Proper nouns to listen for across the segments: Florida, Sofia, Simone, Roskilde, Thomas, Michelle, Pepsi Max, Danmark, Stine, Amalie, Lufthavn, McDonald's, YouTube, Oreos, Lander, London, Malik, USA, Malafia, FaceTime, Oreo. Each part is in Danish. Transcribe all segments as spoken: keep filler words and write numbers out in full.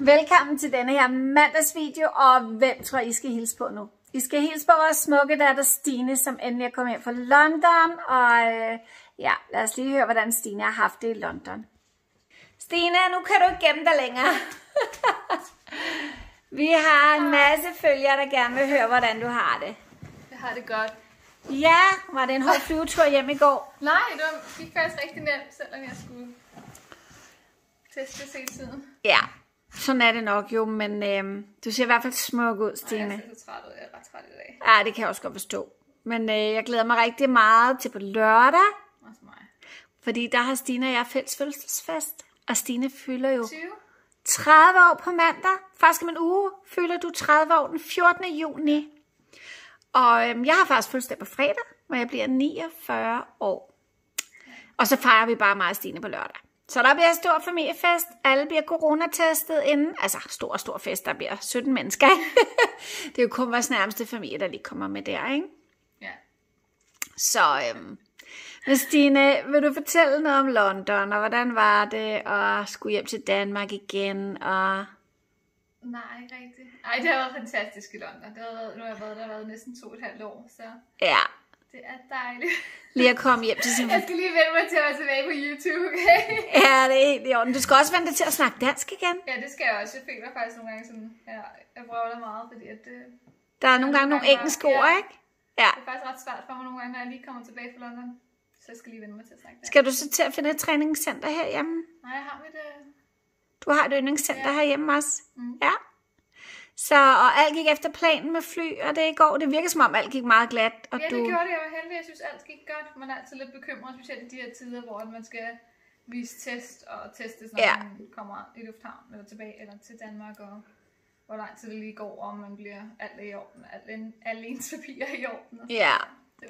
Velkommen til denne her mandagsvideo, og hvem tror I skal hilse på nu? I skal hilse på vores smukke datter Stine, som endelig er kommet hjem fra London, og øh, ja, lad os lige høre, hvordan Stine har haft det i London. Stine, nu kan du ikke gemme dig længere. Vi har en masse følgere, der gerne vil høre, hvordan du har det. Jeg har det godt. Ja, var det en hård flyvetur hjem i går? Nej, det gik faktisk rigtig nemt, selvom jeg skulle teste hele tiden. Ja. Sådan er det nok jo, men øh, du ser i hvert fald smuk ud, Stine. Ej, jeg er så træt ud. Jeg er ret træt i dag. Ja, det kan jeg også godt forstå. Men øh, jeg glæder mig rigtig meget til på lørdag. Også mig. Fordi der har Stine og jeg fælles fødselsfest. Og Stine fylder jo tyve. tredive år på mandag. Faktisk om en uge fylder du tredive år den fjortende juni. Og øh, jeg har faktisk fødselsdag på fredag, hvor jeg bliver niogfyrre år. Og så fejrer vi bare mig og Stine på lørdag. Så der bliver stor familiefest, alle bliver coronatestet inden, altså stor, stor fest, der bliver sytten mennesker. Det er jo kun vores nærmeste familie, der lige kommer med der, ikke? Ja. Så, øhm, men Stine, vil du fortælle noget om London, og hvordan var det, og skulle hjem til Danmark igen, og... Nej, ikke rigtigt. Ej, det har været fantastisk i London. Det har været, nu har jeg været der har været næsten to og et halvt år, så... Ja. Det er dejligt. Lige at komme hjem til sin... Jeg skal lige vende mig til at være tilbage på YouTube, okay? Ja, det er helt i orden. Du skal også vende dig til at snakke dansk igen. Ja, det skal jeg også. Jeg føler faktisk nogle gange sådan... Ja, jeg bruger det meget, fordi at... Det, der er nogle gange nogle engelske ord, ja, ikke? Ja. Det er faktisk ret svært for mig nogle gange, når jeg lige kommer tilbage fra London. Så jeg skal lige vende mig til at snakke dansk. Skal du så til at finde et træningscenter herhjemme? Nej, jeg har mit... Øh... Du har et yndlingscenter, ja, herhjemme også? Mm. Ja. Så, og alt gik efter planen med fly, og det i går, det virker som om alt gik meget glat. Og ja, det du... gjorde det, jeg var heldig. Jeg synes, alt gik godt. Man er altid lidt bekymret, specielt i de her tider, hvor man skal vise test og testes, når, ja, man kommer i Lufthavn eller tilbage eller til Danmark, og hvor lang tid det lige går, om man bliver alt i orden, alt, alle ens papirer i orden. Ja,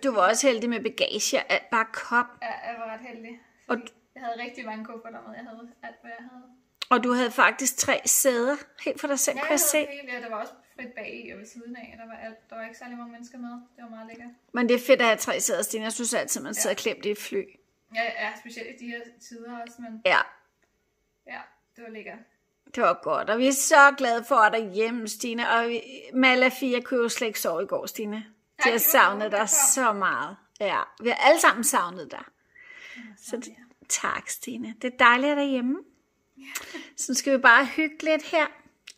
du var også heldig med bagage og alt bare kop. Ja, jeg var ret heldig. Og... Jeg havde rigtig mange kufferter med, jeg havde alt, hvad jeg havde. Og du havde faktisk tre sæder, helt for dig selv, ja, kunne jeg se. Helt, ja, der var også frit bag og ved siden af, der var, alt, der var ikke særlig mange mennesker med, det var meget lækkert. Men det er fedt at have tre sæder, Stine, jeg synes altid, man, ja, sidder klemt i et fly. Ja, ja, specielt i de her tider også, men ja, ja, det var lækkert. Det var godt, og vi er så glade for at dig hjemme, Stine, og vi... Malafia kunne jo slet ikke sove i går, Stine. De ja, har savnet dig så meget, ja, vi har alle sammen savnet dig. Ja, så det... Tak, Stine, det er dejligt at være hjemme. Så skal vi bare hygge lidt her,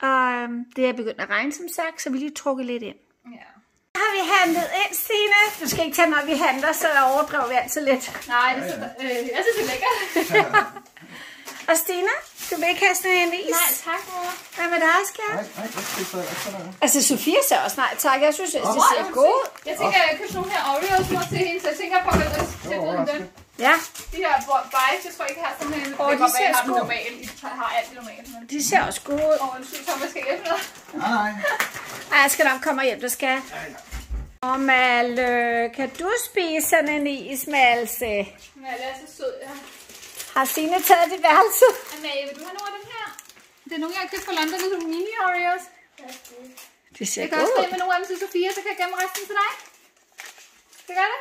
og det er begyndt at regne som sagt, så vi lige trukker lidt ind. Ja. Så har vi handlet ind, Stine. Du skal ikke tage, når vi handler, så overdriver vi altid lidt. Nej, det er så, øh, jeg synes, det er lækkert. Ja. Og Stine, du vil ikke have sådan en is? Nej, tak, mor. Hvad med dig, skat? Nej, nej, jeg skal ikke. Altså, Sofia sagde også nej, tak. Jeg synes, at det ser godt. Jeg tænker, at jeg købte nogle her Oreos mor til hende, så jeg tænker på, at jeg skal den. Ja. De her bajs, jeg tror ikke, jeg har sådan en... Åh, oh, de ser også gode. Jeg har alt det normalt. Men... De ser også gode ud. Åh, oh, synes, Thomas skal hjælpe dig. Nej. Ej, jeg skal nok komme og hjælpe dig, skat. Nej, nej. Og Malle, kan du spise sådan en is, Malse? Malle er så sød, ja. Har Stine taget dit værelse? Amalie, vil du have nogle af dem her? Det er nogle, jeg har købt fra Lander, det er nogle mini-Oreos. Det ser godt ud. Jeg kan også tage med nogle af dem til Sofia, så kan jeg gemme resten til dig. Skal jeg gøre det? Ja.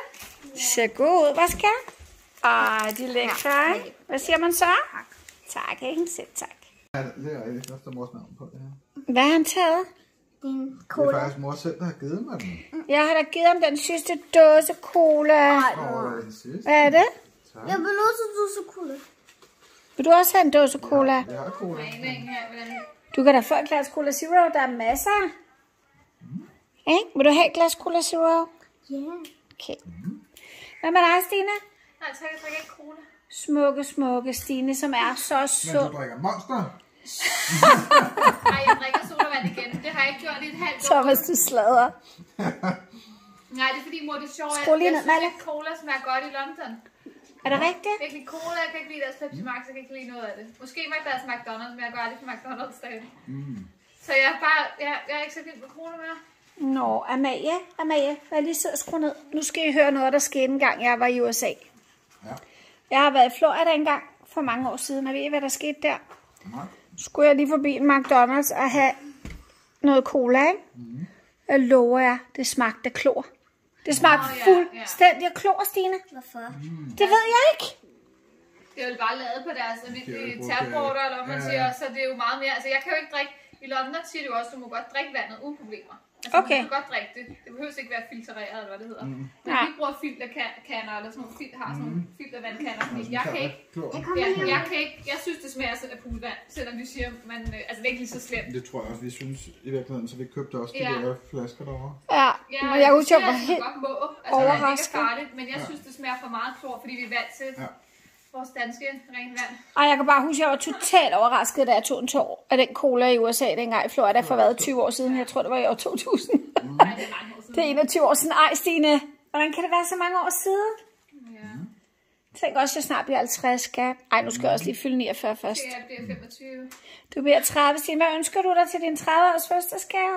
Det ser godt ud. Hvad skal jeg? Åh, de er lækre, ikke? Hvad siger man så? Tak. Tak, ikke? Sæt tak. Ja, det er rigtig efter mors navn på det her. Hvad har han taget? Din cola. Det er faktisk mor selv, der har givet mig den. Jeg har da givet ham den sidste dåse cola. Ej, oh, den sidste. Hvad er det? Tak. Jeg vil også have en dåse cola. Vil du også have en dåse cola? Ja, jeg har cola. Du kan da få et glas cola zero, der er masser. Mm. Ikke? Vil du have et glas cola zero? Ja. Yeah. Okay. Mm. Hvad med dig, Stine? Nej, jeg tager, jeg tager ikke cola. Smukke, smukke Stine, som er så sød. Men du drikker Monster. Nej, jeg drikker sodavand igen. Det har jeg ikke gjort i et halvt år. Thomas, du sladrer. Nej, det er fordi, mor, det er sjovt. Skru lige ned, Malik. Jeg synes, at cola smager godt i London. Er det rigtigt? Jeg kan ikke lide cola, jeg kan ikke lide deres Pepsi Max, jeg kan ikke lide noget af det. Måske ikke deres McDonald's, men jeg går aldrig på McDonald's dagen. Mm. Så jeg er, bare, jeg, jeg er ikke så vild med cola mere. Nå, Amalie, Amalie, lad lige sidde og skru ned. Nu skal I høre noget, der skete en gang, jeg var i U S A. Ja. Jeg har været i Florida en gang for mange år siden, og ved I, hvad der skete der? Nej. Skulle jeg lige forbi en McDonald's og have noget cola, ikke? Mm. Jeg lover jer, det smagte af klor. Det smagte oh, yeah, fuldstændig af klor, Stine. Hvorfor? Mm. Det ved jeg ikke. Det er jo bare lavet på deres taproter, eller man siger, så det er jo meget mere. Altså jeg kan jo ikke drikke, i London siger det jo også, du må godt drikke vandet uden problemer. Altså okay. Man kan godt drikke det. Det behøver ikke være filtreret, eller hvad det hedder. Mm. Men vi bruger filterkanner, eller sådan nogle fil, har sådan nogle filtervandkanner, fordi jeg kan ikke, jeg, jeg kan ikke, jeg synes det smager af poolvand, selvom vi siger, man, altså det er ikke lige så slemt. Det tror jeg også, vi synes i virkeligheden, så vi købte også de ja. der flasker derovre. Ja, ja men jeg synes, jeg var helt overrasket. Men jeg synes, det smager for meget klor, fordi vi er vant til ja. vores danske rent vand. Ej, jeg kan bare huske, at jeg var totalt overrasket, da jeg tog en tår af den cola i U S A dengang i Florida for været tyve år siden. Jeg tror, det var i år to tusind. Mm. Det er enogtyve år siden. Ej, Stine, hvordan kan det være så mange år siden? Mm. Tænk også, at jeg snart bliver halvtreds, skat. Ej, nu skal jeg også lige fylde niogfyrre først. Jeg bliver femogtyve. Du bliver tredive, Stine. Hvad ønsker du dig til din tredive-års fødselsdagsgave?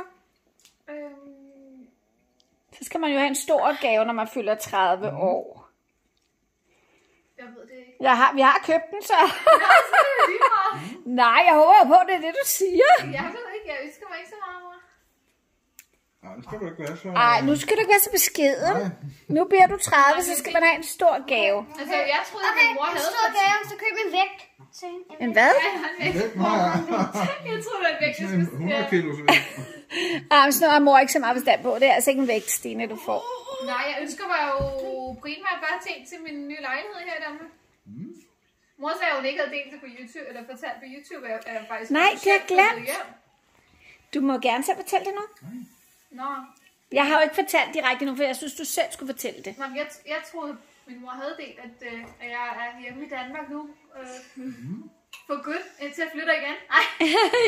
Øhm. Så skal man jo have en stor gave, når man fylder tredive år. Jeg ved det ikke. Jeg har, vi har købt den, så. Nej, jeg håber på, det er det, du siger. Jeg ved ikke, jeg ønsker mig ikke så meget, mor. Nej, nu skal du ikke være så... Ej, nu skal du ikke være så beskeden. Nej. Nu bliver du tredive, så skal man have en stor gave. Okay. Altså, jeg troede, okay, at min mor havde... Okay, en stor gave, så køb en vægt. En hvad? Ja, en vægt, mor. Jeg troede, det var en vægt, jeg skulle sige. hundrede kilo, så vidt. Ej, men sådan noget har mor ikke så meget bestand på. Det er altså ikke en vægt, Stine, du får. Nej, jeg ønsker mig jo primært bare ting til min nye lejlighed her i Danmark. Mm. Mor sagde, at hun ikke havde delt det på YouTube, eller fortalt på YouTube, at jeg faktisk... Nej, det har jeg glemt. Du må gerne selv fortælle det nu. Nej. Nå. Jeg har jo ikke fortalt direkte nu, for jeg synes, du selv skulle fortælle det. Nå, jeg, jeg troede, min mor havde delt, at, at jeg er hjemme i Danmark nu. Mm. For godt, indtil jeg flytter igen. Ej.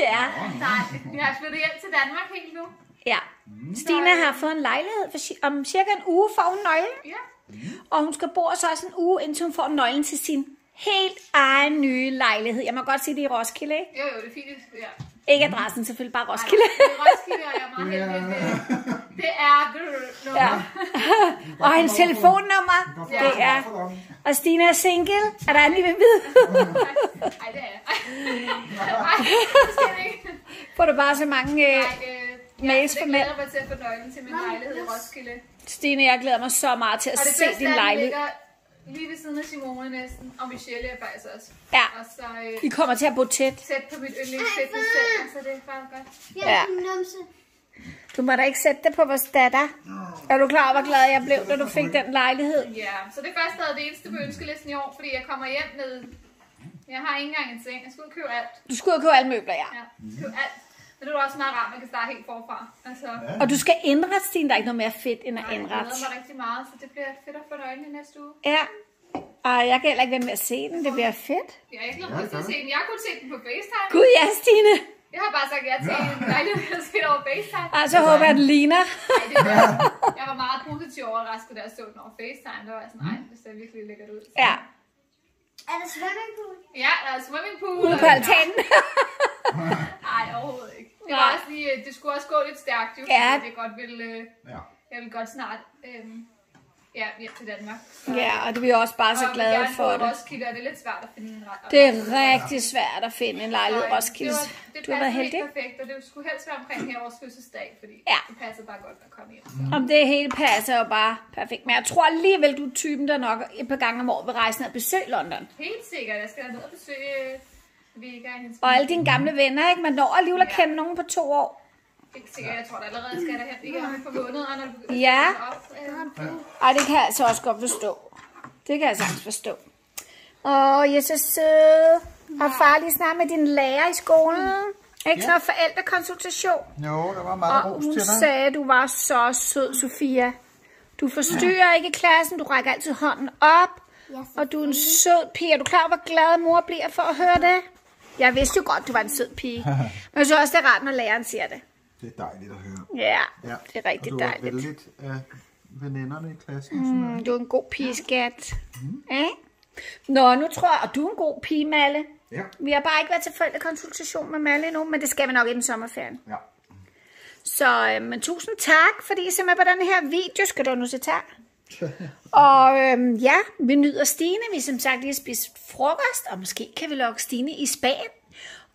Ja. Nej, jeg har flyttet hjem til Danmark helt nu. Ja. Mm. Stine har fået en lejlighed, for om cirka en uge får hun nøglen, ja. mm. og hun skal bo så også en uge, indtil hun får nøglen til sin helt egen nye lejlighed. Jeg må godt sige, det er i Roskilde, ikke? Jo, jo, det er fint. Ja. Ikke adressen, selvfølgelig bare Roskilde. Nej, det er Roskilde, og jeg er meget heldig. Det, det er... Ja. Og hendes telefonnummer, ja. det er... Og Stine er single, er der andet, I vil vide? Ej, det er jeg. Ej, det ikke. Får du bare så mange... Nej, øh... Ja, det glæder mig til at få nøglen til min Nå, lejlighed yes. i Roskilde. Stine, jeg glæder mig så meget til at se bedste, din lejlighed. Og det bedste ligger lige ved siden af Simone næsten, og Michelle er faktisk også. Ja, og så, øh, I kommer til at bo tæt. Tæt på mit yndlingsfitness center, så det er bare godt. Ja. Du må da ikke sætte det på vores datter. Er du klar over, hvor glad jeg blev, da du fik den lejlighed? Ja, så det er faktisk stadig det eneste på ønskelisten i år, fordi jeg kommer hjem med... Jeg har ikke engang en seng, jeg skulle købe alt. Du skulle købe alle møbler, ja. Ja, købe alt. Men det er også meget rart, man kan starte helt forfra. Altså. Ja. Og du skal indrette, Stine. Der er ikke noget mere fedt, end at indrette. Nej, jeg glæder mig rigtig meget, så det bliver fedt at få nøglen i næste uge. Ja, og jeg kan heller ikke være med at se den. Det bliver fedt. Ja, jeg glæder mig ja, til at se den. Jeg kunne se den på FaceTime. Gud ja, Stine. Jeg har bare sagt, at jeg til en lejlighed, jeg har set over FaceTime. Og så håber jeg, at den ligner. Nej, det var, jeg var meget positiv overrasket, da jeg stod den over FaceTime. Der var jeg sådan, nej, det ser virkelig lækkert ud. Så. Ja. Er der swimmingpool? Ja, der er swimmingpool. Ude på altanen. Nej, overhovedet ikke. Det, var også lige, det skulle også gå lidt stærkt, jo, ja. fordi det godt ville, ja. jeg ville godt snart øh, ja, hjem til Danmark. Så, ja, og det er vi også bare så glade for det. Og Roskilde, og det er lidt svært at finde en lejlighed. Det er rigtig svært at finde en lejlighed i Roskilde. Det, var, det du har været heldig. Perfekt, og det skulle helst være omkring her vores fødselsdag, fordi ja. det passer bare godt at komme hjem. Mm. Om det hele passer jo bare perfekt. Men jeg tror alligevel, du er typen, der nok et par gange om året vil rejse ned og besøge London. Helt sikkert, jeg skal ned og besøge... Og alle dine gamle venner, ikke? Man når alligevel at kende ja. nogen på to år. Ikke sikkert, jeg tror der allerede skal derhen. Ikke om et par måneder, når du begynder ja. at komme op. Ej, det kan jeg altså også godt forstå. Det kan jeg sagtens forstå. Åh, jeg er så sød. Har far lige snart med din lærer i skolen? Ikke sådan noget forældrekonsultation? Jo, der var meget ros til dig. Og hun sagde, du var så sød, Sofia. Du forstyrrer ja. ikke klassen, du rækker altid hånden op. Og du er en sød pige. Er du klar over, hvor glad mor bliver for at høre det? Jeg vidste jo godt, du var en sød pige. Men jeg synes også, det er rart, når læreren siger det. Det er dejligt at høre. Ja, ja. det er rigtig dejligt. Og du er dejligt. Vældigt af veninderne i klassen. Mm, du er en god pige, skat. Mm. Ja. Nå, nu tror jeg, at du er en god pige, Malle. Ja. Vi har bare ikke været til forældrekonsultation med Malle endnu, men det skal vi nok inden sommerferien. Ja. Så, øh, men tusind tak, fordi I ser med på den her video. Skal du nu se tak? Og øhm, ja, vi nyder Stine. Vi som sagt lige spist frokost, og måske kan vi lukke Stine i Spanien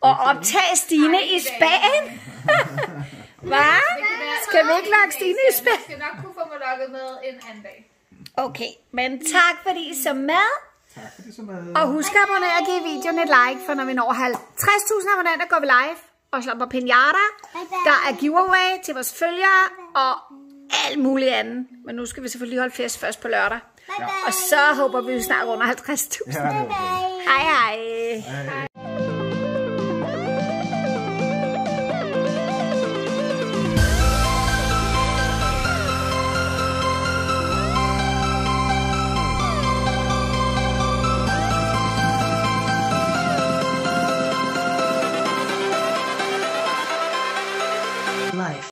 og optage Stine Ej, i Spanien. Hvad? Skal vi ikke lukke Stine i Spanien? Vi skal nok kunne få mig lukket med en anden dag. Okay, men tak fordi I så med. Tak fordi så meget. Og husk at abonnere og give videoen et like, for når vi når halvtreds tusind abonnenter, går vi live og slapper pinata. Der er giveaway til vores følgere og alt muligt andet. Men nu skal vi selvfølgelig holde fest først på lørdag. Ja. Og så håber vi, vi snart runder halvtreds tusind. Ja, hej hej. Hej.